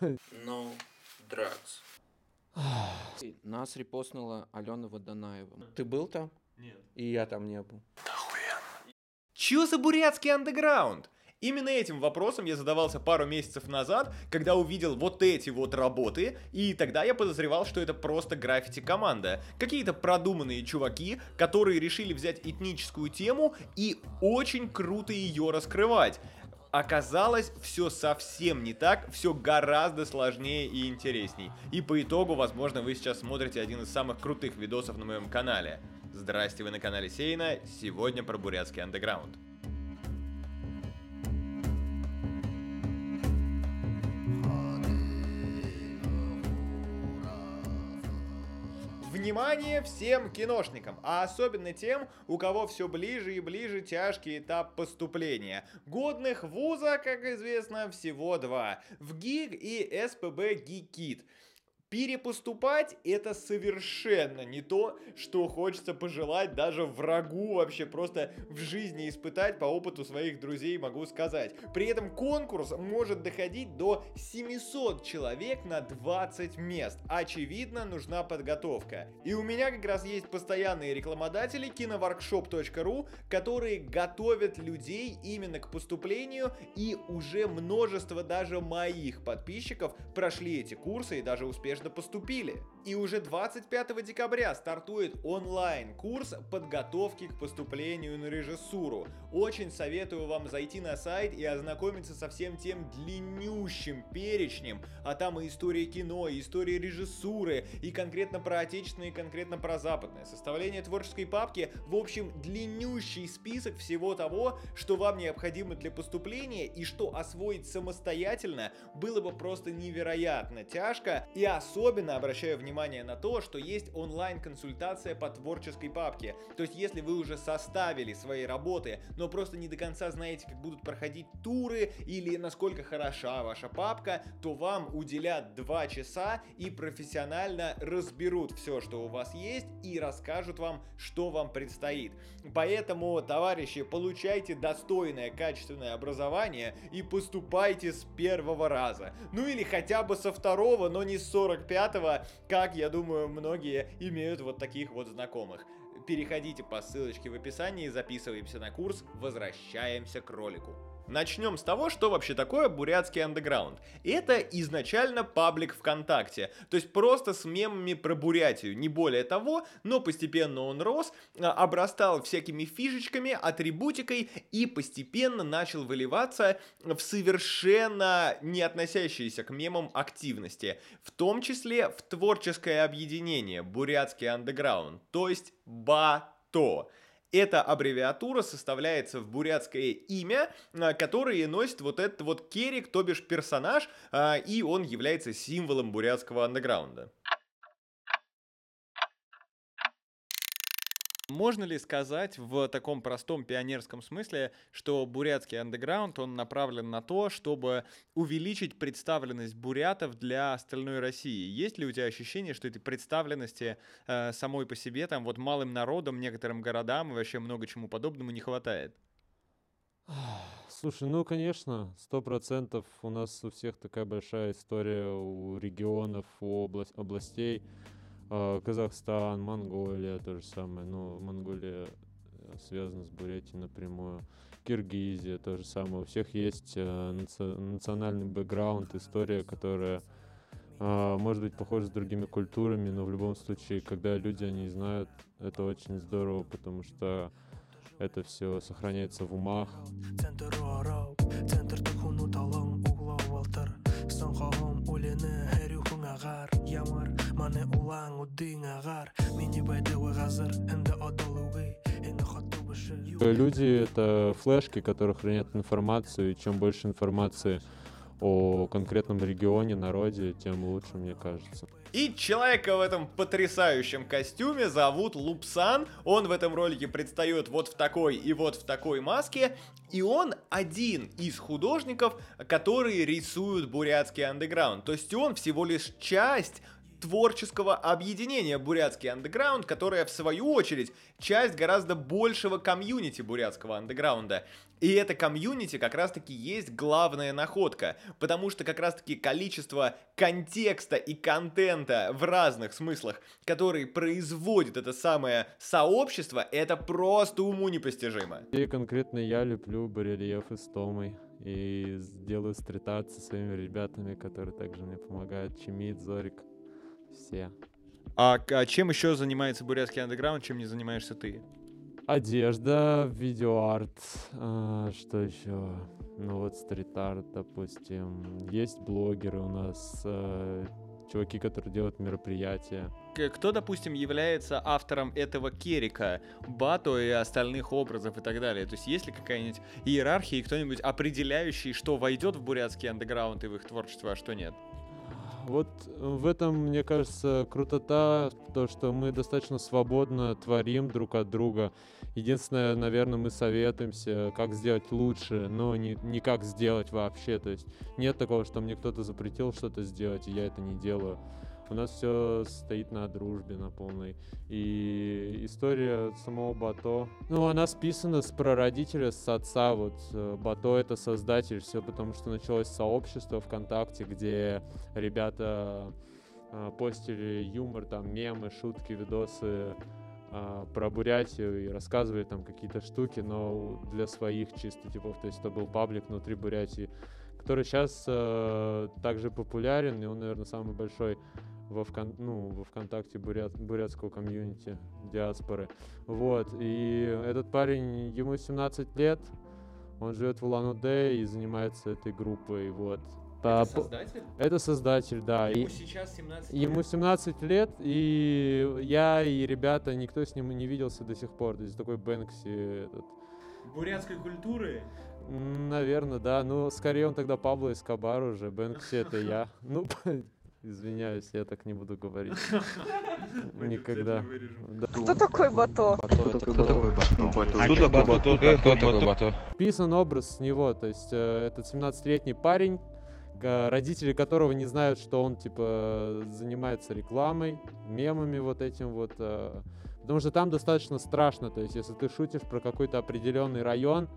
No drugs. Нас репостнула Алена Водонаева. Ты был там? Нет. И я там не был. Чё за бурятский андеграунд? Именно этим вопросом я задавался пару месяцев назад, когда увидел вот эти вот работы, и тогда я подозревал, что это просто граффити-команда. Какие-то продуманные чуваки, которые решили взять этническую тему и очень круто ее раскрывать. Оказалось, все совсем не так, все гораздо сложнее и интересней. И по итогу, возможно, вы сейчас смотрите один из самых крутых видосов на моем канале. Здрасте, вы на канале Сейна, сегодня про бурятский андеграунд. Внимание всем киношникам, а особенно тем, у кого все ближе и ближе тяжкий этап поступления. Годных вуза, как известно, всего два. ВГИК и СПБ ГИКИТ. Перепоступать — это совершенно не то, что хочется пожелать даже врагу, вообще просто в жизни испытать, по опыту своих друзей могу сказать. При этом конкурс может доходить до 700 человек на 20 мест. Очевидно, нужна подготовка. И у меня как раз есть постоянные рекламодатели kinoworkshop.ru, которые готовят людей именно к поступлению, и уже множество даже моих подписчиков прошли эти курсы и даже успешно поступили. И уже 25 декабря стартует онлайн-курс подготовки к поступлению на режиссуру. Очень советую вам зайти на сайт и ознакомиться со всем тем длиннющим перечнем, а там и история кино, и история режиссуры, и конкретно про отечественное, и конкретно про западное, составление творческой папки, в общем, длиннющий список всего того, что вам необходимо для поступления и что освоить самостоятельно было бы просто невероятно тяжко. И особенно обращаю внимание на то, что есть онлайн-консультация по творческой папке. То есть, если вы уже составили свои работы, но просто не до конца знаете, как будут проходить туры или насколько хороша ваша папка, то вам уделят 2 часа и профессионально разберут все, что у вас есть, и расскажут вам, что вам предстоит. Поэтому, товарищи, получайте достойное, качественное образование и поступайте с первого раза. Ну или хотя бы со второго, но не с 45-го, как, я думаю, многие имеют вот таких вот знакомых. Переходите по ссылочке в описании, записываемся на курс, возвращаемся к ролику. Начнем с того, что вообще такое бурятский андеграунд. Это изначально паблик ВКонтакте, то есть просто с мемами про Бурятию, не более того, но постепенно он рос, обрастал всякими фишечками, атрибутикой и постепенно начал выливаться в совершенно не относящиеся к мемам активности, в том числе в творческое объединение бурятский андеграунд, то есть БАТО. Эта аббревиатура составляется в бурятское имя, которое носит вот этот вот Керик, то бишь персонаж, и он является символом бурятского андеграунда. Можно ли сказать в таком простом пионерском смысле, что бурятский андеграунд, он направлен на то, чтобы увеличить представленность бурятов для остальной России? Есть ли у тебя ощущение, что этой представленности самой по себе, там вот малым народам, некоторым городам и вообще много чему подобному не хватает? Слушай, ну конечно, 100% у нас у всех такая большая история, у регионов, у областей. Казахстан, Монголия, то же самое, но Монголия связана с Бурятией напрямую, Киргизия, то же самое, у всех есть национальный бэкграунд, история, которая может быть похожа с другими культурами, но в любом случае, когда люди о ней знают, это очень здорово, потому что это все сохраняется в умах. Люди — это флешки, которые хранят информацию, и чем больше информации о конкретном регионе, народе, тем лучше, мне кажется. И человека в этом потрясающем костюме зовут Лупсан. Он в этом ролике предстает вот в такой и вот в такой маске. И он один из художников, которые рисуют бурятский андеграунд. То есть он всего лишь часть творческого объединения «Бурятский андеграунд», которое, в свою очередь, часть гораздо большего комьюнити бурятского андеграунда. И это комьюнити как раз-таки есть главная находка, потому что как раз-таки количество контекста и контента в разных смыслах, который производит это самое сообщество, это просто уму непостижимо. И конкретно я люблю барельефы с Томой и делаю стрит-арт со своими ребятами, которые также мне помогают: Чимит, Зорик, все. А чем еще занимается бурятский андеграунд, чем не занимаешься ты? Одежда, видеоарт, что еще? Ну вот стрит-арт, допустим. Есть блогеры у нас, чуваки, которые делают мероприятия. Кто, допустим, является автором этого Керика, БАТО и остальных образов и так далее? То есть есть ли какая-нибудь иерархия и кто-нибудь определяющий, что войдет в бурятский андеграунд и в их творчество, а что нет? Вот в этом, мне кажется, крутота, то, что мы достаточно свободно творим друг от друга. Единственное, наверное, мы советуемся, как сделать лучше, но не как сделать вообще. То есть нет такого, что мне кто-то запретил что-то сделать, и я это не делаю. У нас все стоит на дружбе, на полной. И история самого БАТО, ну, она списана с прародителя, с отца. Вот БАТО — это создатель, все потому что началось сообщество ВКонтакте, где ребята постили юмор, там, мемы, шутки, видосы про Бурятию и рассказывали там какие-то штуки, но для своих чисто типов. То есть это был паблик внутри Бурятии, который сейчас также популярен, и он, наверное, самый большой во ВКонтакте бурятского комьюнити, диаспоры. Вот, и этот парень, ему 17 лет, он живет в Улан-Удэ и занимается этой группой, вот. Это создатель? Это создатель, да. Ему сейчас 17 лет? Ему 17 лет, и я, и ребята, никто с ним не виделся до сих пор, то есть такой Бэнкси этот. Бурятской культуры? Наверное, да, но скорее он тогда Пабло Эскобар уже, Бэнкси это я. Ну, извиняюсь, я так не буду говорить. Никогда. Кто такой БАТО? Кто такой БАТО? Вписан образ с него, то есть этот 17-летний парень, родители которого не знают, что он типа занимается рекламой, мемами вот этим вот. Потому что там достаточно страшно, то есть если ты шутишь про какой-то определенный район,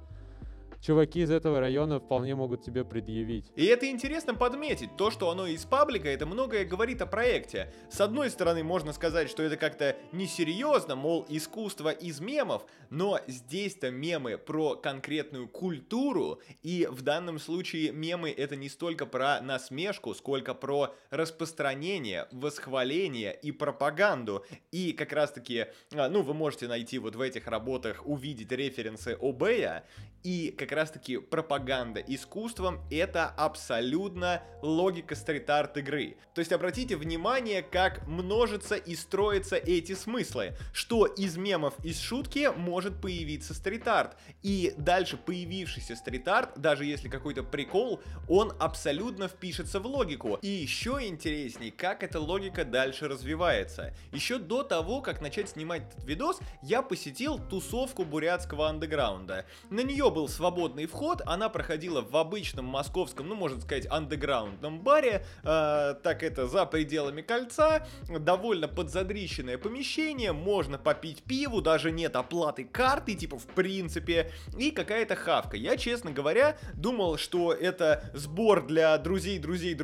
чуваки из этого района вполне могут тебе предъявить. И это интересно подметить, то, что оно из паблика, это многое говорит о проекте. С одной стороны, можно сказать, что это как-то несерьезно, мол, искусство из мемов, но здесь-то мемы про конкретную культуру, и в данном случае мемы это не столько про насмешку, сколько про распространение, восхваление и пропаганду. И как раз-таки, ну, вы можете найти вот в этих работах, увидеть референсы ОБЭя, и как раз-таки пропаганда искусством — это абсолютно логика стрит-арт игры. То есть обратите внимание, как множатся и строятся эти смыслы, что из мемов, из шутки может появиться стрит-арт. И дальше появившийся стрит-арт, даже если какой-то прикол, он абсолютно впишется в логику. И еще интересней, как эта логика дальше развивается. Еще до того, как начать снимать этот видос, я посетил тусовку бурятского андеграунда. На нее был свободный вход, она проходила в обычном московском, ну, можно сказать, андеграундном баре, так это за пределами кольца, довольно подзадрищенное помещение, можно попить пиву, даже нет оплаты карты, типа, в принципе, и какая-то хавка. Я, честно говоря, думал, что это сбор для друзей, для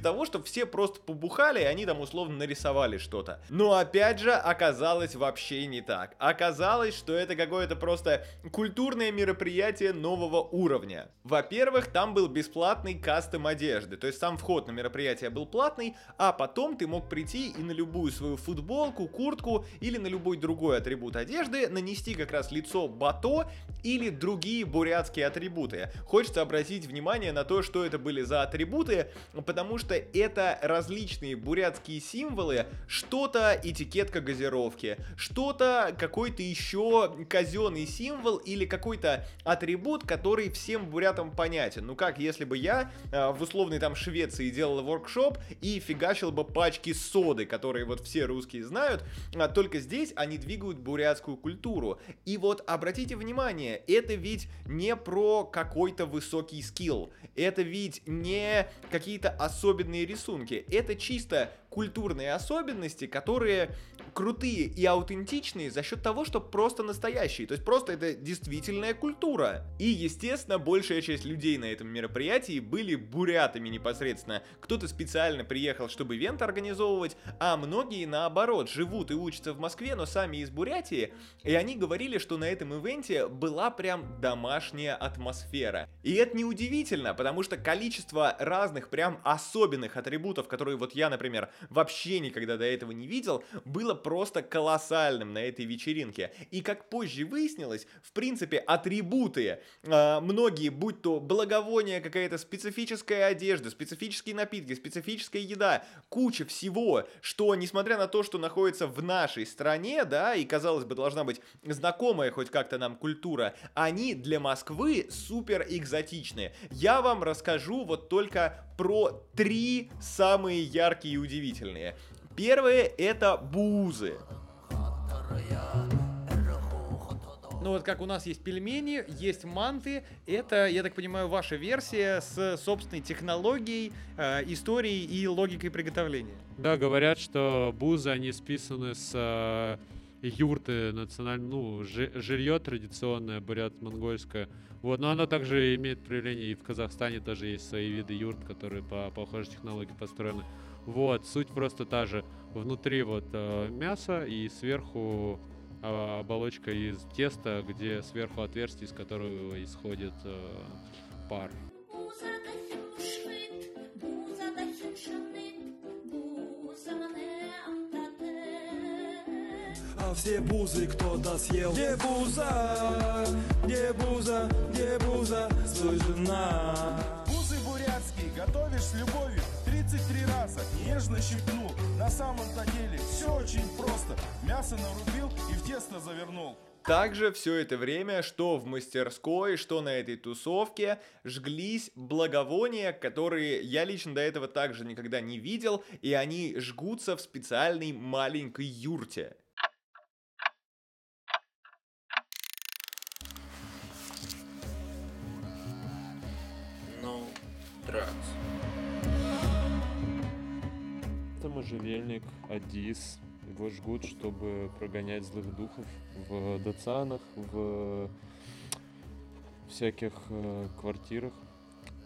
того, чтобы все просто побухали, и они там условно нарисовали что-то. Но, опять же, оказалось вообще не так. Оказалось, что это какое-то просто культурное мероприятие нового уровня. Во-первых, там был бесплатный кастом одежды, то есть сам вход на мероприятие был платный, а потом ты мог прийти и на любую свою футболку, куртку или на любой другой атрибут одежды нанести как раз лицо БАТО или другие бурятские атрибуты. Хочется обратить внимание на то, что это были за атрибуты, потому что это различные бурятские символы, что-то этикетка газировки, что-то какой-то еще казенный символ или как какой-то атрибут, который всем бурятам понятен. Ну как, если бы я в условной там Швеции делал воркшоп и фигачил бы пачки соды, которые вот все русские знают, только здесь они двигают бурятскую культуру. И вот обратите внимание, это ведь не про какой-то высокий скилл, это ведь не какие-то особенные рисунки, это чисто культурные особенности, которые крутые и аутентичные за счет того, что просто настоящие, то есть просто это действительная культура. И естественно, большая часть людей на этом мероприятии были бурятами непосредственно. Кто-то специально приехал, чтобы ивент организовывать, а многие наоборот живут и учатся в Москве, но сами из Бурятии, и они говорили, что на этом ивенте была прям домашняя атмосфера. И это неудивительно, потому что количество разных прям особенных атрибутов, которые вот я, например, вообще никогда до этого не видел, было просто колоссальным на этой вечеринке. И как позже выяснилось, в принципе, атрибуты, многие, будь то благовония, какая-то специфическая одежда, специфические напитки, специфическая еда, куча всего, что, несмотря на то, что находится в нашей стране, да, и, казалось бы, должна быть знакомая хоть как-то нам культура, они для Москвы супер экзотичные. Я вам расскажу вот только про три самые яркие и удивительные. Первое — это буузы. Ну вот как у нас есть пельмени, есть манты, это, я так понимаю, ваша версия с собственной технологией, историей и логикой приготовления. Да, говорят, что буузы, они списаны с юрты, ну, жилье традиционное, бурят-монгольское. Вот, но оно также имеет проявление и в Казахстане, тоже есть свои виды юрт, которые по похожей технологии построены. Вот, суть просто та же. Внутри вот мясо и сверху оболочка из теста, где сверху отверстие, из которого исходит пар. А все бузы кто-то съел. Где буза? Где буза? Где буза? Свой жена. Бузы бурятские готовишь с любовью. 33 раза нежно щипнул. На самом-то деле все очень просто. Мясо нарубил и в тесто завернул. Также все это время, что в мастерской, что на этой тусовке, жглись благовония, которые я лично до этого также никогда не видел, и они жгутся в специальной маленькой юрте. No drugs. Это можжевельник, адис, его жгут, чтобы прогонять злых духов в дацанах, в всяких квартирах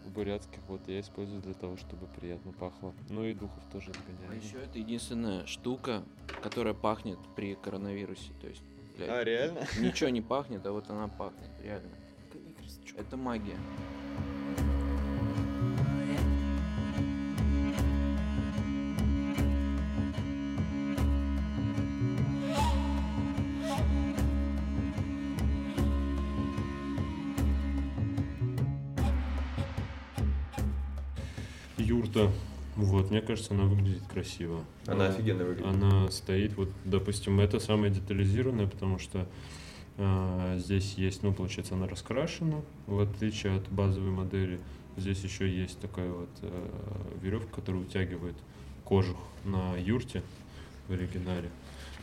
бурятских. Вот я использую для того, чтобы приятно пахло. Ну и духов тоже отгоняю. А еще это единственная штука, которая пахнет при коронавирусе. То есть, блядь, а, реально? Ничего не пахнет, а вот она пахнет, реально. Это магия. Юрта, вот, мне кажется, она выглядит красиво. Она офигенно выглядит. Она стоит, вот, допустим, это самое детализированное, потому что здесь есть, ну, получается, она раскрашена, в отличие от базовой модели. Здесь еще есть такая вот веревка, которая утягивает кожух на юрте в оригинале.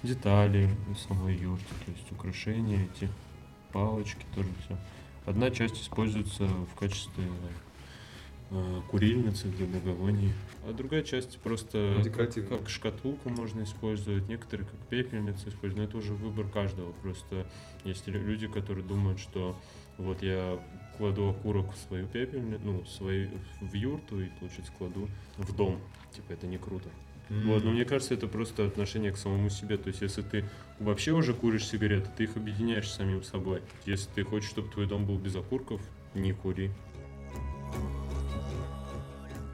Детали самой юрты, то есть украшения, эти палочки, тоже все. Одна часть используется в качестве курильницы для благовоний, а другая часть просто как шкатулку можно использовать, некоторые как пепельницы используют, но это уже выбор каждого. Просто есть люди, которые думают, что вот я кладу окурок в свою пепельницу, ну, в юрту и, получается, кладу в дом. Типа это не круто. Вот, но мне кажется, это просто отношение к самому себе. То есть, если ты вообще уже куришь сигареты, ты их объединяешь с самим собой. Если ты хочешь, чтобы твой дом был без окурков, не кури.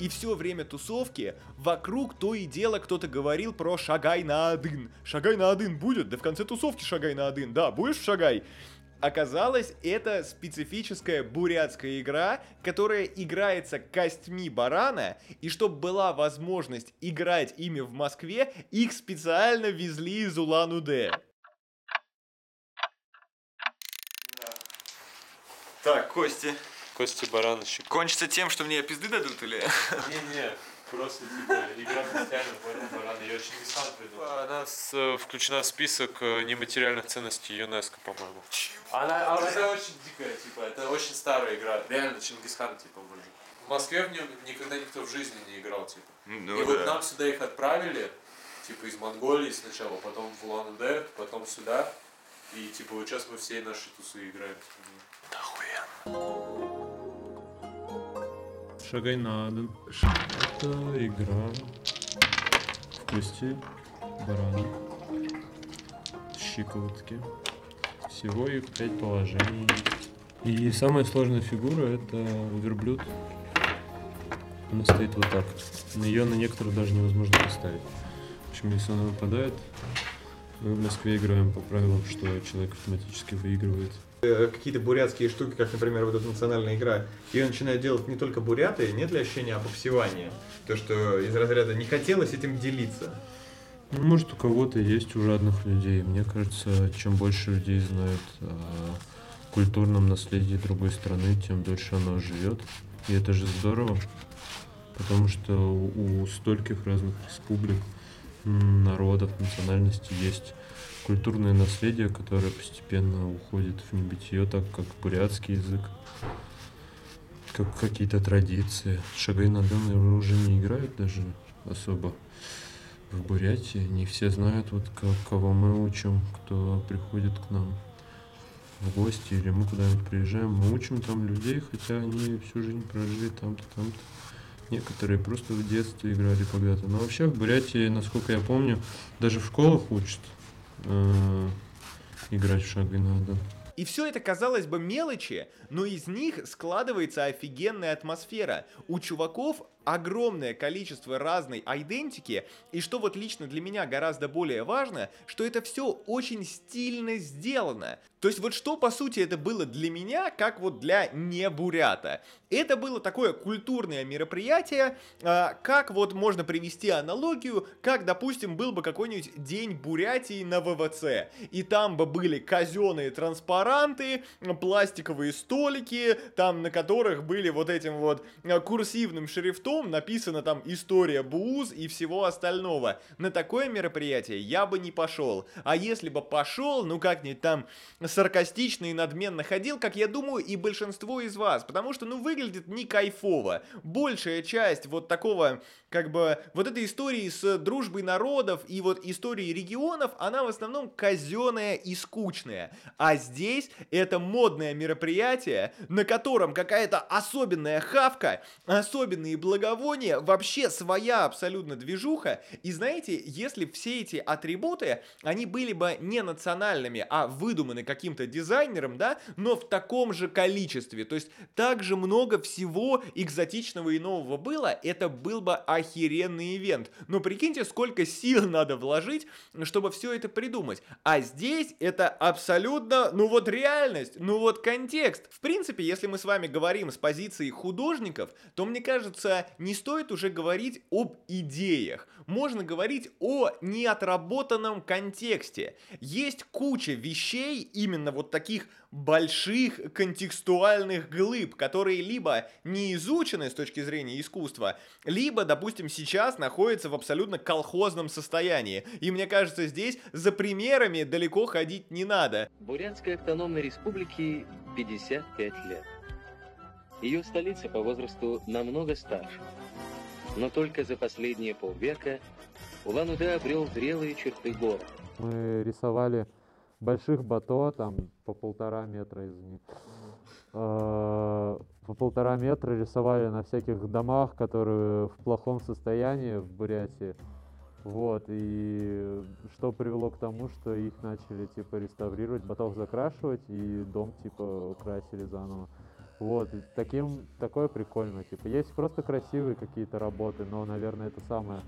И все время тусовки вокруг то и дело кто-то говорил про Шагай Наадан. Шагай Наадан будет? Да в конце тусовки Шагай Наадан. Да, будешь в Шагай? Оказалось, это специфическая бурятская игра, которая играется костьми барана, и чтобы была возможность играть ими в Москве, их специально везли из Улан-Удэ. Так, кости. Кости бараночек. Кончится тем, что мне пизды дадут или? Не-не, просто типа игра социальная, поэтому баран. Я очень не сам придумал. Она включена в список нематериальных ценностей ЮНЕСКО, по-моему. Она очень дикая, типа, это очень старая игра. Реально Чингисхан, типа, блин. В Москве в нем никогда никто в жизни не играл, типа. Ну, и да. Вот нам сюда их отправили, типа, из Монголии сначала, потом в Улан-Удэ, потом сюда. И типа вот сейчас мы все наши тусы играем. Да хуя. Шагай Наадан. Это игра в кости барана, щиколотки. Всего их 5 положений. И самая сложная фигура — это верблюд. Она стоит вот так. Ее на некоторых даже невозможно поставить. В общем, если она выпадает, мы в Москве играем по правилам, что человек автоматически выигрывает. Какие-то бурятские штуки, как, например, вот эта национальная игра, ее начинают делать не только буряты, нет ли ощущения обобсевания? То, что из разряда «не хотелось этим делиться». Ну, может, у кого-то есть, у жадных людей. Мне кажется, чем больше людей знают о культурном наследии другой страны, тем дольше оно живет. И это же здорово, потому что у стольких разных республик, народов, национальностей есть культурное наследие, которое постепенно уходит в небытие, так как бурятский язык, как какие-то традиции. Шагай Наадан, наверное, уже не играют даже особо в Бурятии. Не все знают, вот кого мы учим, кто приходит к нам в гости, или мы куда-нибудь приезжаем. Мы учим там людей, хотя они всю жизнь прожили там-то, там-то. Некоторые просто в детстве играли когда-то. Но вообще в Бурятии, насколько я помню, даже в школах учат играть в шагай наадан. И все это, казалось бы, мелочи, но из них складывается офигенная атмосфера. У чуваков огромное количество разной айдентики, и что вот лично для меня гораздо более важно, что это все очень стильно сделано. То есть вот что, по сути, это было для меня, как вот для не-бурята. Это было такое культурное мероприятие, как вот можно привести аналогию, как, допустим, был бы какой-нибудь день Бурятии на ВВЦ, и там бы были казенные транспаранты, пластиковые столики, там на которых были вот этим вот курсивным шрифтом написана там история Бууз и всего остального. На такое мероприятие я бы не пошел. А если бы пошел, ну как-нибудь там саркастично и надменно ходил, как я думаю и большинство из вас, потому что ну выглядит не кайфово. Большая часть вот такого, как бы, вот этой истории с дружбой народов и вот истории регионов, она в основном казенная и скучная. А здесь это модное мероприятие, на котором какая-то особенная хавка, особенные благовония, вообще своя абсолютно движуха. И знаете, если все эти атрибуты, они были бы не национальными, а выдуманы каким-то дизайнером, да, но в таком же количестве, то есть так же много всего экзотичного и нового было, это был бы охеренный ивент. Но прикиньте, сколько сил надо вложить, чтобы все это придумать. А здесь это абсолютно, ну вот реальность, ну вот контекст. В принципе, если мы с вами говорим с позиции художников, то, мне кажется, не стоит уже говорить об идеях. Можно говорить о неотработанном контексте. Есть куча вещей, именно вот таких больших контекстуальных глыб, которые либо не изучены с точки зрения искусства, либо, допустим, сейчас находятся в абсолютно колхозном состоянии. И мне кажется, здесь за примерами далеко ходить не надо. Бурятской автономной республике 55 лет. Ее столица по возрасту намного старше. Но только за последние полвека Улан-Удэ обрел зрелые черты города. Мы рисовали больших бато, там по 1,5 метра из них. По 1,5 метра рисовали на всяких домах, которые в плохом состоянии в Бурятии. Вот, и что привело к тому, что их начали, типа, реставрировать, ботов закрашивать, и дом, типа, красили заново. Вот, и такое прикольно, типа, есть просто красивые какие-то работы, но, наверное, это самое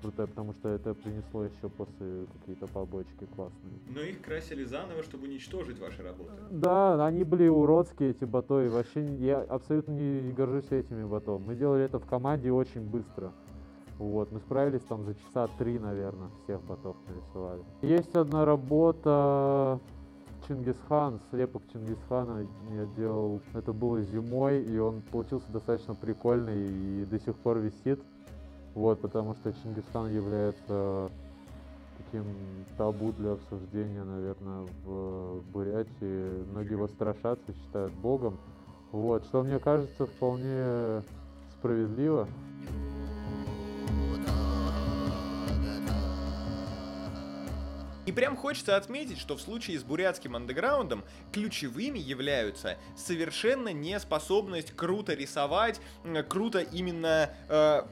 крутое, потому что это принесло еще после какие-то побочки классные. Но их красили заново, чтобы уничтожить ваши работы? Да, они были уродские, эти бото, и вообще я абсолютно не горжусь этими ботом. Мы делали это в команде очень быстро. Вот, мы справились там за часа 3, наверное, всех ботов нарисовали. Есть одна работа Чингисхан, слепок Чингисхана я делал, это было зимой, и он получился достаточно прикольный и до сих пор висит, вот, потому что Чингисхан является таким табу для обсуждения, наверное, в Бурятии, многие его страшатся, считают богом, вот, что мне кажется вполне справедливо. И прям хочется отметить, что в случае с бурятским андеграундом ключевыми являются совершенно неспособность круто рисовать, круто именно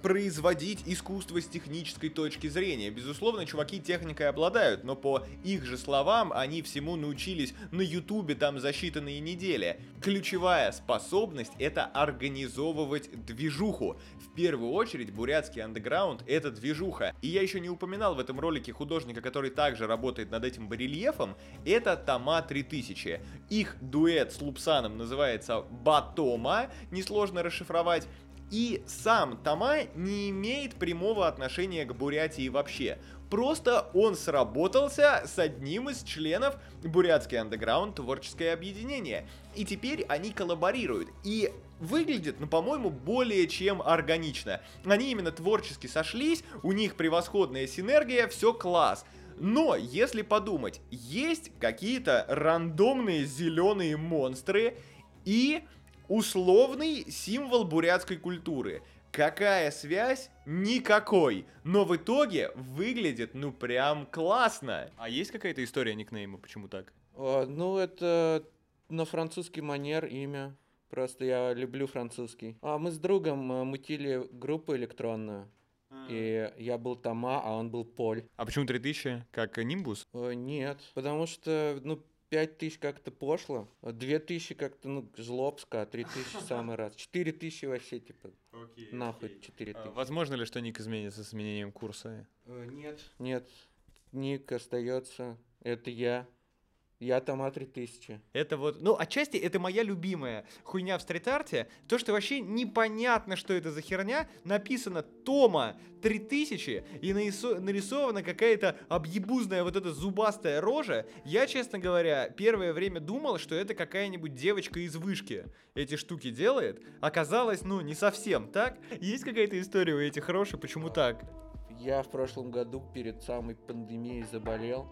производить искусство с технической точки зрения. Безусловно, чуваки техникой обладают, но по их же словам они всему научились на ютубе там за считанные недели. Ключевая способность — это организовывать движуху. В первую очередь бурятский андеграунд — это движуха. И я еще не упоминал в этом ролике художника, который также работает над этим барельефом, это Тома3000. Их дуэт с Лупсаном называется «Батома», несложно расшифровать. И сам Тома не имеет прямого отношения к Бурятии вообще. Просто он сработался с одним из членов «Бурятский андеграунд» творческое объединение. И теперь они коллаборируют. И выглядит, ну, по-моему, более чем органично. Они именно творчески сошлись, у них превосходная синергия, все класс. Но, если подумать, есть какие-то рандомные зеленые монстры и условный символ бурятской культуры. Какая связь? Никакой. Но в итоге выглядит, ну, прям классно. А есть какая-то история никнейма? Почему так? Ну, это на французский манер имя. Просто я люблю французский. А мы с другом мутили группу электронную. И я был Тома, а он был Поль. А почему 3000? Как Нимбус? Нет, потому что, ну, 5000 как-то пошло, 2000 как-то, ну, жлобско, а 3000 самый раз. 4000 вообще, типа, нахуй 4000. Возможно ли, что ник изменится с изменением курса? Нет, ник остается. Это я. Я Тома 3000. Это вот, ну, отчасти это моя любимая хуйня в стрит-арте. То, что вообще непонятно, что это за херня. Написано Тома 3000 и нарисована какая-то объебузная вот эта зубастая рожа. Я, честно говоря, первое время думал, что это какая-нибудь девочка из вышки эти штуки делает. Оказалось, ну, не совсем так. Есть какая-то история у этих рож, и почему так? Я в прошлом году перед самой пандемией заболел.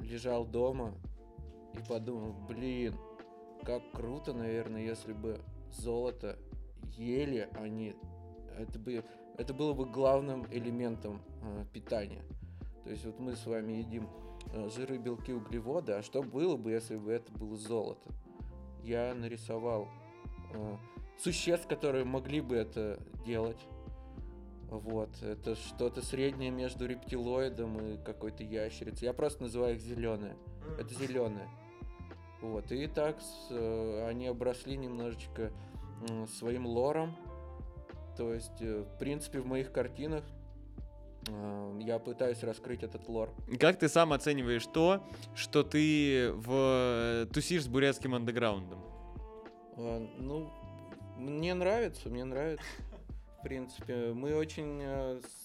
Лежал дома и подумал, блин, как круто, наверное, если бы золото ели они, это было бы главным элементом питания. То есть вот мы с вами едим жиры, белки, углеводы, а что было бы, если бы это было золото? Я нарисовал существ, которые могли бы это делать. Вот, это что-то среднее между рептилоидом и какой-то ящерицей. Я просто называю их зеленые. Это зеленые. Вот, и так они обросли немножечко своим лором. То есть, в принципе, в моих картинах я пытаюсь раскрыть этот лор. Как ты сам оцениваешь то, что ты тусишь с бурятским андеграундом? Ну, мне нравится. В принципе, мы очень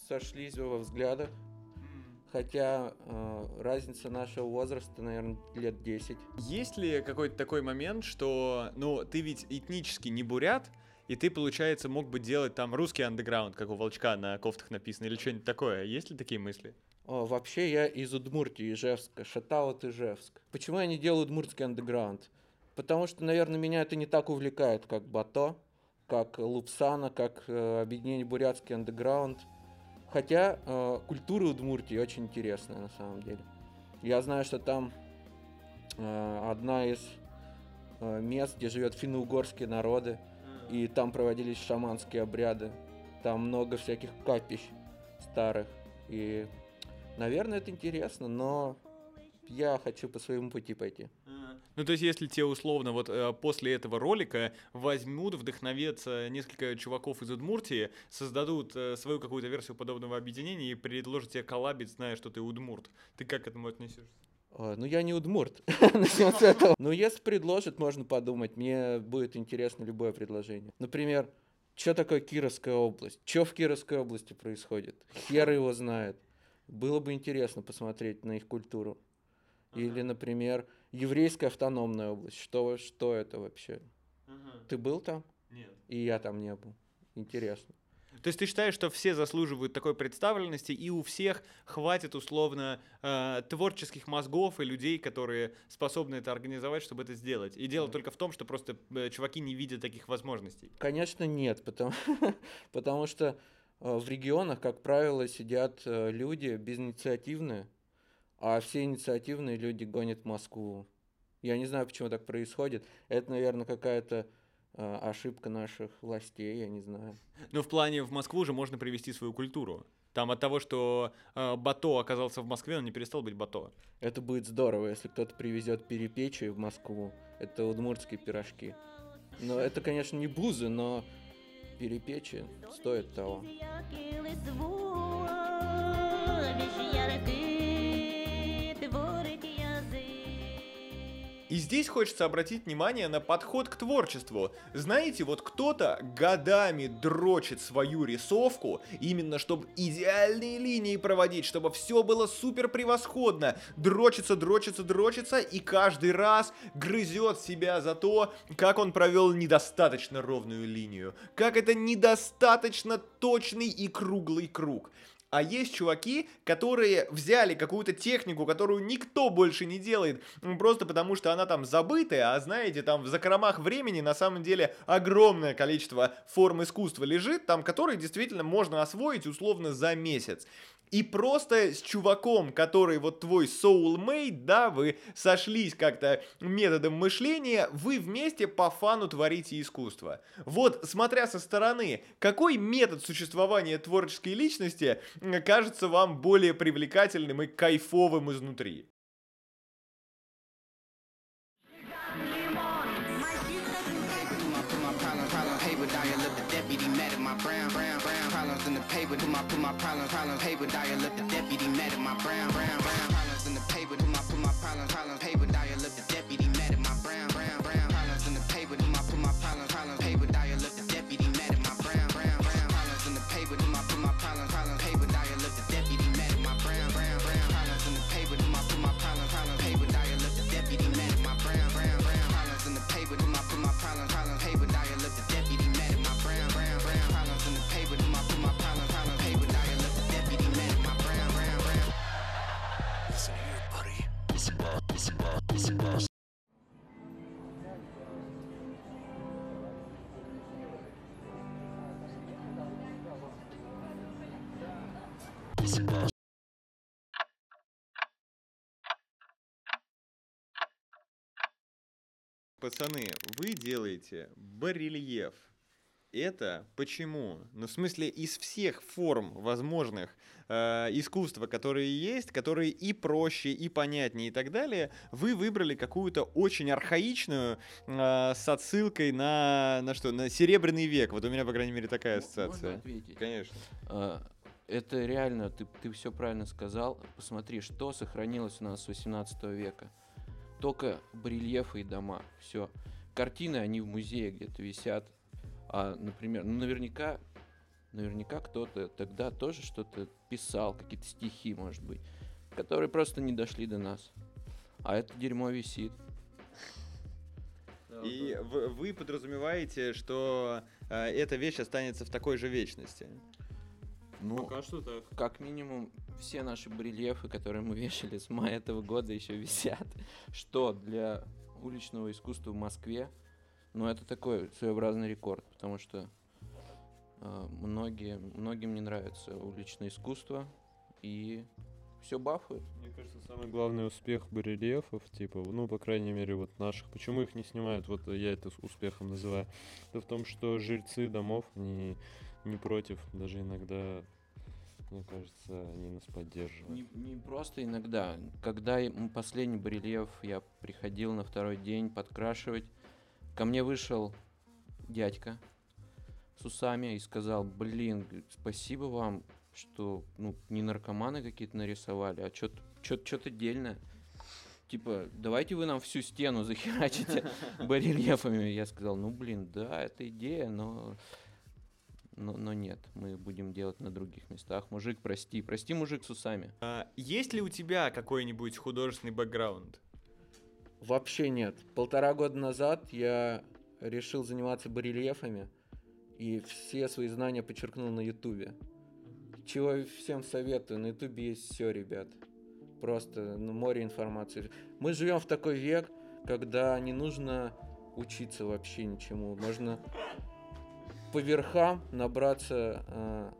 сошлись во взглядах, хотя разница нашего возраста, наверное, лет 10. Есть ли какой-то такой момент, что, ну, ты ведь этнически не бурят, и ты, получается, мог бы делать там русский андеграунд, как у Волчка на кофтах написано, или что-нибудь такое? Есть ли такие мысли? Вообще, я из Удмуртии, Ижевска, шатаут Ижевск. Почему я не делаю удмуртский андеграунд? Потому что, наверное, меня это не так увлекает, как Бато, как Лупсана, как объединение «Бурятский андеграунд». Хотя культура Удмуртии очень интересная на самом деле. Я знаю, что там одна из мест, где живет финно-угорские народы, и там проводились шаманские обряды. Там много всяких капищ старых. И, наверное, это интересно, но я хочу по своему пути пойти. Ну, то есть, если те условно вот после этого ролика возьмут, вдохновятся несколько чуваков из Удмуртии, создадут свою какую-то версию подобного объединения и предложат тебе коллабить, зная, что ты удмурт. Ты как к этому отнесешься? Ну, я не удмурт. Начнем с этого. Ну, если предложат, можно подумать. Мне будет интересно любое предложение. Например, что такое Кировская область? Что в Кировской области происходит? Хер его знает. Было бы интересно посмотреть на их культуру. Или, например, еврейская автономная область. Что это вообще? Ты был там? Нет. И я там не был. Интересно. То есть ты считаешь, что все заслуживают такой представленности, и у всех хватит условно творческих мозгов и людей, которые способны это организовать, чтобы это сделать? И дело только в том, что просто чуваки не видят таких возможностей? Конечно, нет, потому что в регионах, как правило, сидят люди безинициативные, а все инициативные люди гонят Москву. Я не знаю, почему так происходит. Это, наверное, какая-то ошибка наших властей, я не знаю. Но в плане в Москву же можно привести свою культуру. Там от того, что Бато оказался в Москве, он не перестал быть Бато. Это будет здорово, если кто-то привезет перепечи в Москву. Это удмуртские пирожки. Но это, конечно, не бузы, но перепечи стоят того. И здесь хочется обратить внимание на подход к творчеству. Знаете, вот кто-то годами дрочит свою рисовку, именно чтобы идеальные линии проводить, чтобы все было супер превосходно. Дрочится, и каждый раз грызет себя за то, как он провел недостаточно ровную линию, как это недостаточно точный и круглый круг. А есть чуваки, которые взяли какую-то технику, которую никто больше не делает, просто потому что она там забытая, а знаете, там в закромах времени на самом деле огромное количество форм искусства лежит, там которые действительно можно освоить условно за месяц. И просто с чуваком, который вот твой soulmate, да, вы сошлись как-то методом мышления, вы вместе по фану творите искусство. Вот, смотря со стороны, какой метод существования творческой личности кажется вам более привлекательным и кайфовым изнутри? Пацаны, вы делаете барельеф. Это почему? Ну, в смысле, из всех форм возможных искусства, которые есть, которые и проще, и понятнее, и так далее, вы выбрали какую-то очень архаичную с отсылкой на что? На Серебряный век. Вот у меня, по крайней мере, такая ассоциация. Можно ответить? Конечно. Это реально, ты все правильно сказал. Посмотри, что сохранилось у нас с 18 века. Только барельефы и дома. Все. Картины, они в музее где-то висят. А, например, наверняка кто-то тогда тоже что-то писал, какие-то стихи, может быть, которые просто не дошли до нас. А это дерьмо висит. И вы подразумеваете, что эта вещь останется в такой же вечности? Ну, пока что так. Как минимум, все наши барельефы, которые мы вешали с мая этого года, еще висят. Что для уличного искусства в Москве, ну, это такой своеобразный рекорд, потому что многим не нравится уличное искусство, и все бафуют. Мне кажется, самый главный успех барельефов, типа, ну, по крайней мере, вот наших, почему их не снимают, вот я это успехом называю, это в том, что жильцы домов, не против, даже иногда, мне кажется, они нас поддерживают. Не просто иногда. Когда последний барельеф я приходил на второй день подкрашивать, ко мне вышел дядька с усами и сказал: блин, спасибо вам, что не наркоманы какие-то нарисовали, а что-то дельное. Типа, давайте вы нам всю стену захерачите барельефами. Я сказал: да, это идея, но... но нет, мы будем делать на других местах. Мужик, прости, прости, мужик с усами. А есть ли у тебя какой-нибудь художественный бэкграунд? Вообще нет. 1,5 года назад я решил заниматься барельефами и все свои знания подчеркнул на Ютубе. Чего всем советую, на Ютубе есть все, ребят. Просто море информации. Мы живем в такой век, когда не нужно учиться вообще ничему. Можно по верхам набраться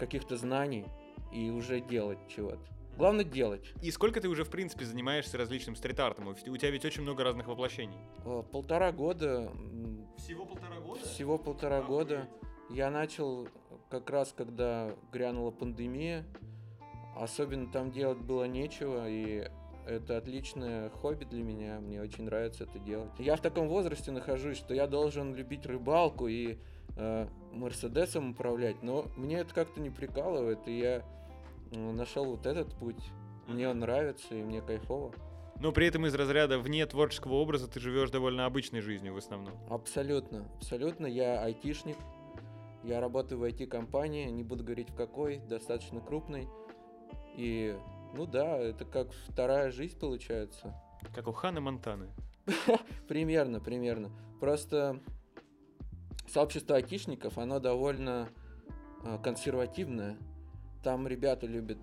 каких-то знаний и уже делать чего-то. Главное делать. И сколько ты уже, в принципе, занимаешься различным стрит-артом? У тебя ведь очень много разных воплощений. 1,5 года. Всего 1,5 года? Всего 1,5 года. Я начал как раз, когда грянула пандемия. Особенно там делать было нечего, и это отличное хобби для меня, мне очень нравится это делать. Я в таком возрасте нахожусь, что я должен любить рыбалку и Мерседесом управлять, но мне это как-то не прикалывает, и я нашел вот этот путь, мне он нравится и мне кайфово. Но при этом из разряда вне творческого образа ты живешь довольно обычной жизнью в основном. Абсолютно, абсолютно, я айтишник, я работаю в IT-компании, не буду говорить в какой, достаточно крупной. И, ну да, это как вторая жизнь получается. Как у Ханны Монтаны. Примерно, примерно. Просто сообщество айтишников, оно довольно консервативное. Там ребята любят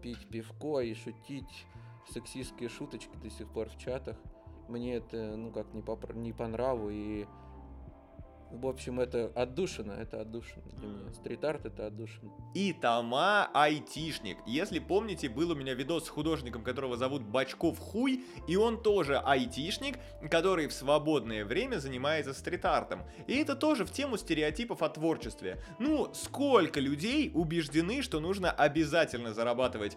пить пивко и шутить сексистские шуточки до сих пор в чатах. Мне это, ну как, не по нраву. И, в общем, это отдушина для меня. Стрит-арт — это отдушина. И Тома айтишник. Если помните, был у меня видос с художником, которого зовут Бачков Хуй, и он тоже айтишник, который в свободное время занимается стрит-артом. И это тоже в тему стереотипов о творчестве. Ну, сколько людей убеждены, что нужно обязательно зарабатывать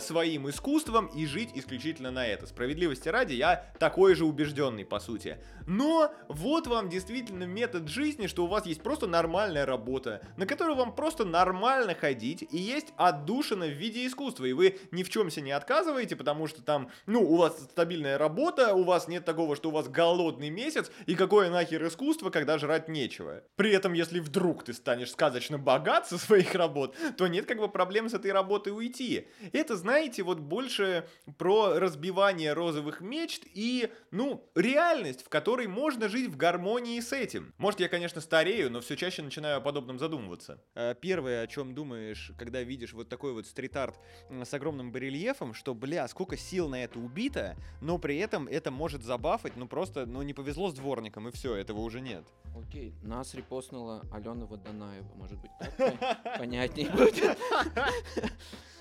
своим искусством и жить исключительно на это. Справедливости ради, я такой же убежденный, по сути. Но вот вам действительно метод жизни, что у вас есть просто нормальная работа, на которую вам просто нормально ходить, и есть отдушина в виде искусства, и вы ни в чем себе не отказываете, потому что там, ну, у вас стабильная работа, у вас нет такого, что у вас голодный месяц, и какое нахер искусство, когда жрать нечего. При этом, если вдруг ты станешь сказочно богат со своих работ, то нет как бы проблем с этой работы уйти. Это, знаете, вот больше про разбивание розовых мечт и, ну, реальность, в которой можно жить в гармонии с этим. Может, я, конечно, старею, но все чаще начинаю о подобном задумываться. Первое, о чем думаешь, когда видишь вот такой вот стрит-арт с огромным барельефом, что, бля, сколько сил на это убито, но при этом это может забафать, ну просто, ну не повезло с дворником, и все, этого уже нет. Окей, нас репостнула Алена Водонаева, может быть, так понятнее будет.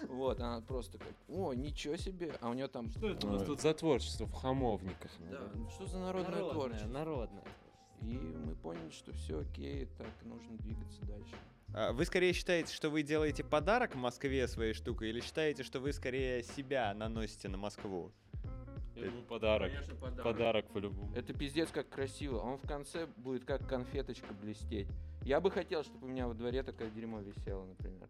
Вот, она просто как, о, ничего себе, а у нее там... Что это у нас тут за творчество в Хамовниках? Да, что за народное творчество? Народное. И мы поняли, что все окей, так нужно двигаться дальше. Вы скорее считаете, что вы делаете подарок Москве своей штукой, или считаете, что вы скорее себя наносите на Москву? Это подарок. Конечно, подарок по-любому. Это пиздец как красиво. Он в конце будет как конфеточка блестеть. Я бы хотел, чтобы у меня во дворе такое дерьмо висело, например.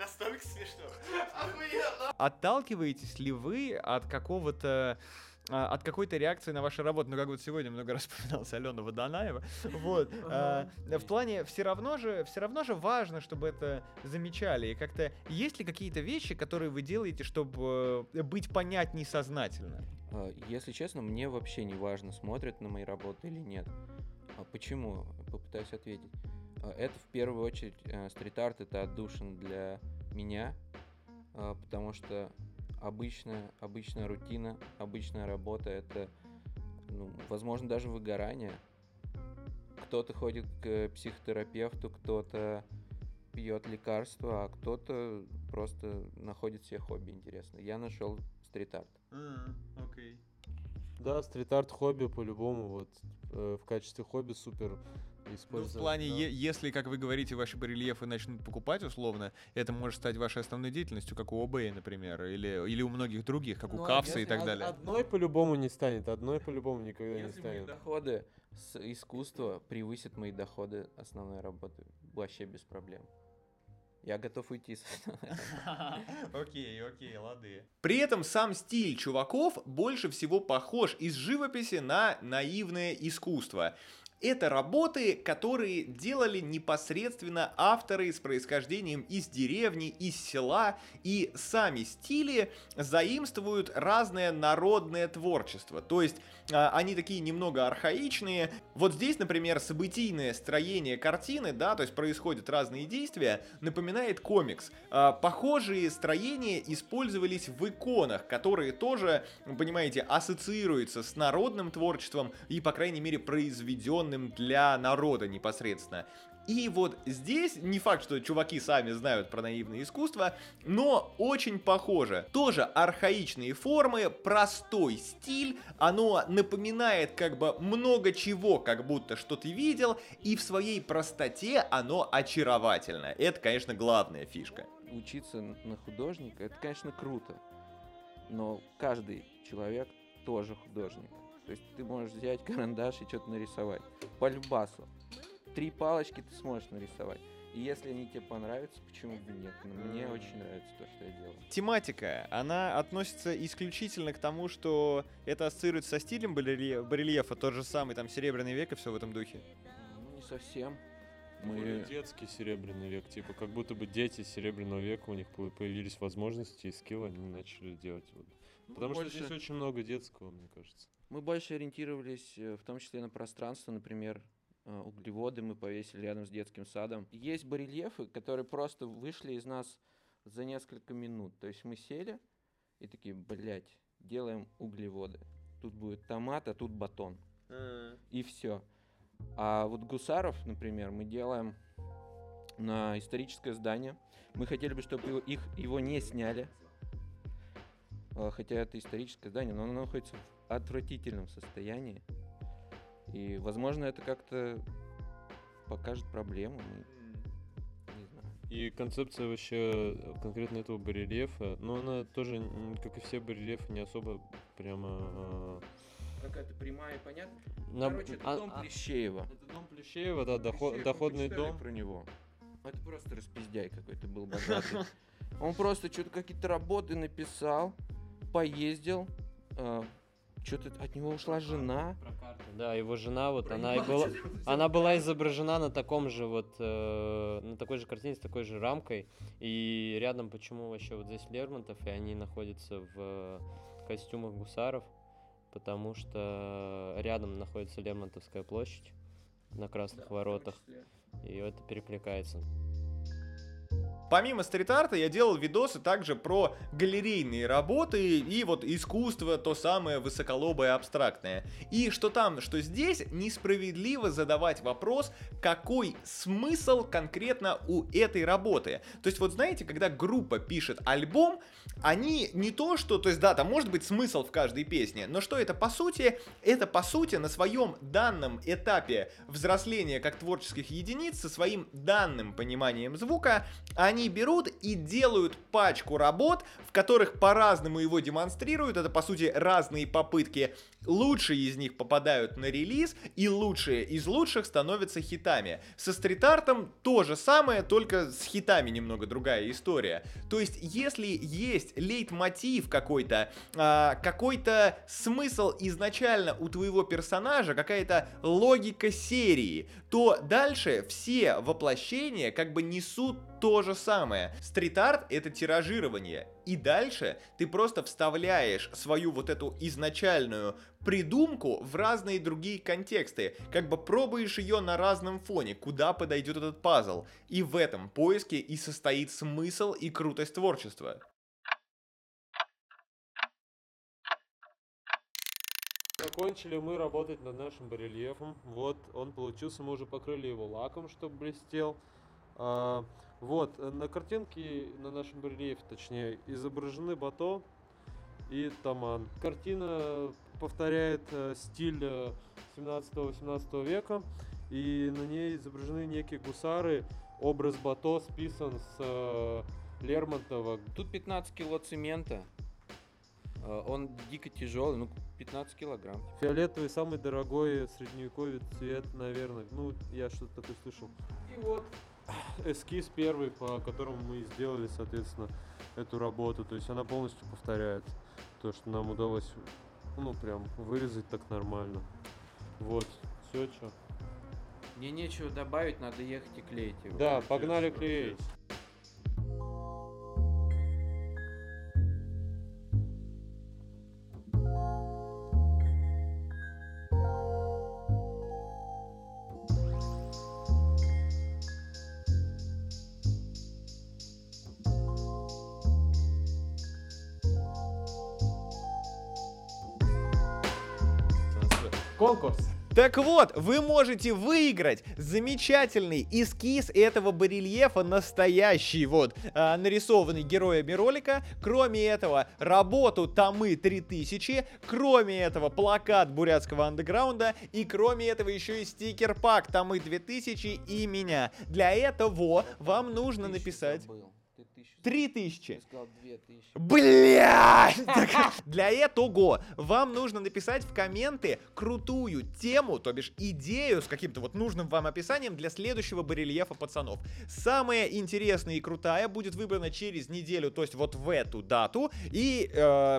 Настолько смешно. Отталкиваетесь ли вы от какой-то реакции на вашу работу? Ну, как вот сегодня много раз вспоминалась Алена Водонаева. Вот. В плане все равно же важно, чтобы это замечали. И как-то есть ли какие-то вещи, которые вы делаете, чтобы быть понятней сознательно? Если честно, мне вообще не важно, смотрят на мои работы или нет. Почему? Попытаюсь ответить. Это в первую очередь стрит-арт, это отдушина для меня, потому что обычная рутина, обычная работа, это, ну, возможно, даже выгорание. Кто-то ходит к психотерапевту, кто-то пьет лекарства, а кто-то просто находит себе хобби интересное. Я нашел стрит-арт. Окей. Да, стрит-арт хобби по-любому, вот в качестве хобби супер. Ну, в плане, да. Если, как вы говорите, ваши барельефы начнут покупать условно, это может стать вашей основной деятельностью, как у ОБЭ, например, или у многих других, как у КАВСа и так далее. Одной по-любому не станет, одной по-любому никогда не станет. Если мои доходы с искусства превысят мои доходы основной работы, вообще без проблем. Я готов уйти. Окей, лады. При этом сам стиль чуваков больше всего похож из живописи на наивное искусство. Это работы, которые делали непосредственно авторы с происхождением из деревни, из села, и сами стили заимствуют разное народное творчество, то есть они такие немного архаичные. Вот здесь, например, событийное строение картины, да, то есть происходят разные действия, напоминает комикс. Похожие строения использовались в иконах, которые тоже, понимаете, ассоциируются с народным творчеством и, по крайней мере, произведенным для народа непосредственно. И вот здесь не факт, что чуваки сами знают про наивное искусство, но очень похоже. Тоже архаичные формы, простой стиль, оно напоминает как бы много чего, как будто что ты видел, и в своей простоте оно очаровательно. Это, конечно, главная фишка. Учиться на художника, это, конечно, круто, но каждый человек тоже художник. То есть ты можешь взять карандаш и что-то нарисовать. По любасу. 3 палочки ты сможешь нарисовать. И если они тебе понравятся, почему бы нет? Но мне очень нравится то, что я делаю. Тематика, она относится исключительно к тому, что это ассоциируется со стилем барельефа, тот же самый, там, Серебряный век и все в этом духе. Ну, не совсем. Мы... Детский Серебряный век, типа, как будто бы дети Серебряного века, у них появились возможности и скиллы, они начали делать. Вот. Потому больше... что здесь очень много детского, мне кажется. Мы больше ориентировались, в том числе, на пространство, например, углеводы мы повесили рядом с детским садом. Есть барельефы, которые просто вышли из нас за несколько минут. То есть мы сели и такие, блядь, делаем углеводы. Тут будет томат, а тут батон. И все. А вот Гусаров, например, мы делаем на историческое здание. Мы хотели бы, чтобы его не сняли. Хотя это историческое здание, но оно находится в отвратительном состоянии. И, возможно, это как-то покажет проблему. Не знаю. И концепция вообще конкретно этого барельефа, но она тоже, как и все барельефы, не особо прямо... Какая-то прямая и понятная. Короче, это дом Плещеева. Это дом Плещеева, да, доходный дом. Про него. Это просто распиздяй какой-то был богатый. Он просто что-то какие-то работы написал, поездил, что-то от него ушла жена. Да, его жена, вот она была изображена на таком же вот, на такой же картине, с такой же рамкой. И рядом почему вообще вот здесь Лермонтов, и они находятся в костюмах гусаров. Потому что рядом находится Лермонтовская площадь на Красных Воротах, и это перекликается. Помимо стрит-арта я делал видосы также про галерейные работы и вот искусство, то самое высоколобое абстрактное. И что там, что здесь, несправедливо задавать вопрос, какой смысл конкретно у этой работы. То есть вот знаете, когда группа пишет альбом, они не то что, то есть да, там может быть смысл в каждой песне, но что это по сути? Это по сути на своем данном этапе взросления как творческих единиц, со своим данным пониманием звука, они берут и делают пачку работ, в которых по-разному его демонстрируют, это по сути разные попытки, лучшие из них попадают на релиз, и лучшие из лучших становятся хитами. Со стрит-артом то же самое, только с хитами немного другая история. То есть, если есть лейтмотив какой-то, какой-то смысл изначально у твоего персонажа, какая-то логика серии, то дальше все воплощения как бы несут то же самое. Стрит-арт — это тиражирование. И дальше ты просто вставляешь свою вот эту изначальную придумку в разные другие контексты, как бы пробуешь ее на разном фоне, куда подойдет этот пазл. И в этом поиске и состоит смысл и крутость творчества. Закончили мы работать над нашим барельефом. Вот он получился, мы уже покрыли его лаком, чтобы блестел. Вот, на картинке, на нашем барельефе, точнее, изображены Бато и Таман. Картина повторяет стиль 17-18 века, и на ней изображены некие гусары. Образ Бато списан с Лермонтова. Тут 15 кило цемента, он дико тяжелый, ну 15 килограмм. Фиолетовый, самый дорогой средневековый цвет, наверное, ну я что-то такое слышал. И вот... эскиз первый, по которому мы сделали, соответственно, эту работу. То есть она полностью повторяет то, что нам удалось, ну, прям вырезать так нормально. Вот, все, что. Мне нечего добавить, надо ехать и клеить его. Да, погнали клеить. Конкурс. Так вот, вы можете выиграть замечательный эскиз этого барельефа, настоящий, вот, нарисованный героями ролика. Кроме этого, работу Тома3000, кроме этого, плакат бурятского андеграунда, и кроме этого еще и стикер-пак Тома2000 и меня. Для этого вам нужно написать... 3000. Блядь! Для этого вам нужно написать в комменты крутую тему, то бишь идею с каким-то вот нужным вам описанием для следующего барельефа пацанов. Самая интересная и крутая будет выбрана через неделю, то есть вот в эту дату. И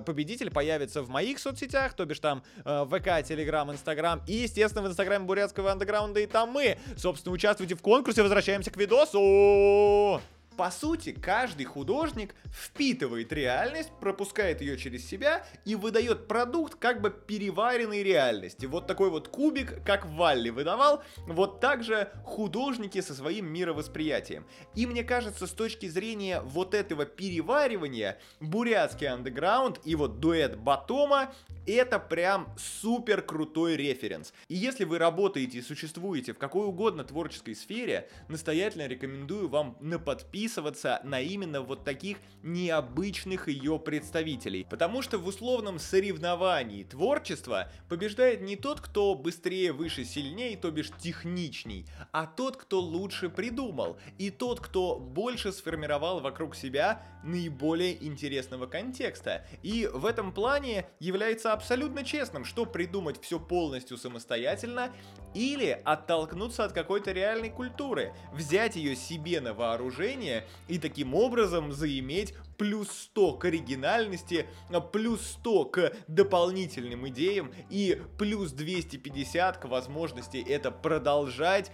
победитель появится в моих соцсетях, то бишь там ВК, Телеграм, Инстаграм. И, естественно, в Инстаграме бурятского андеграунда и там мы. Собственно, участвуйте в конкурсе, возвращаемся к видосу. По сути, каждый художник впитывает реальность, пропускает ее через себя и выдает продукт как бы переваренной реальности. Вот такой вот кубик, как Валли выдавал, вот так же художники со своим мировосприятием. И мне кажется, с точки зрения вот этого переваривания, бурятский андеграунд и вот дуэт Батома — это прям супер крутой референс. И если вы работаете и существуете в какой угодно творческой сфере, настоятельно рекомендую вам на подписку на именно вот таких необычных ее представителей. Потому что в условном соревновании творчества побеждает не тот, кто быстрее, выше, сильнее, то бишь техничней, а тот, кто лучше придумал, и тот, кто больше сформировал вокруг себя наиболее интересного контекста. И в этом плане является абсолютно честным, что придумать все полностью самостоятельно или оттолкнуться от какой-то реальной культуры, взять ее себе на вооружение и таким образом заиметь плюс 100 к оригинальности, плюс 100 к дополнительным идеям и плюс 250 к возможности это продолжать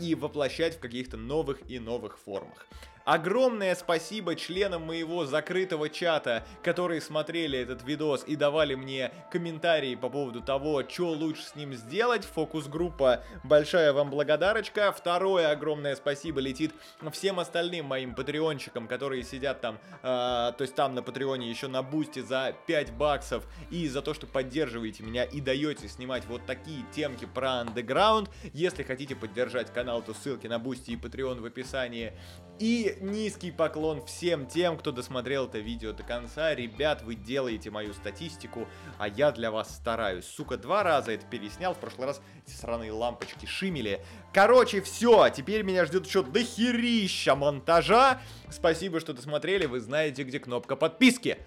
и воплощать в каких-то новых и новых формах. Огромное спасибо членам моего закрытого чата, которые смотрели этот видос и давали мне комментарии по поводу того, что лучше с ним сделать. Фокус-группа, большая вам благодарочка. Второе огромное спасибо летит всем остальным моим патреончикам, которые сидят там, то есть там на патреоне, еще на бусте за 5 баксов. И за то, что поддерживаете меня и даете снимать вот такие темки про андеграунд. Если хотите поддержать канал, то ссылки на бусте и патреон в описании. И низкий поклон всем тем, кто досмотрел это видео до конца. Ребят, вы делаете мою статистику, а я для вас стараюсь. Сука, 2 раза это переснял, в прошлый раз эти сраные лампочки шимели. Короче, все, теперь меня ждет еще дохерища монтажа. Спасибо, что досмотрели, вы знаете, где кнопка подписки.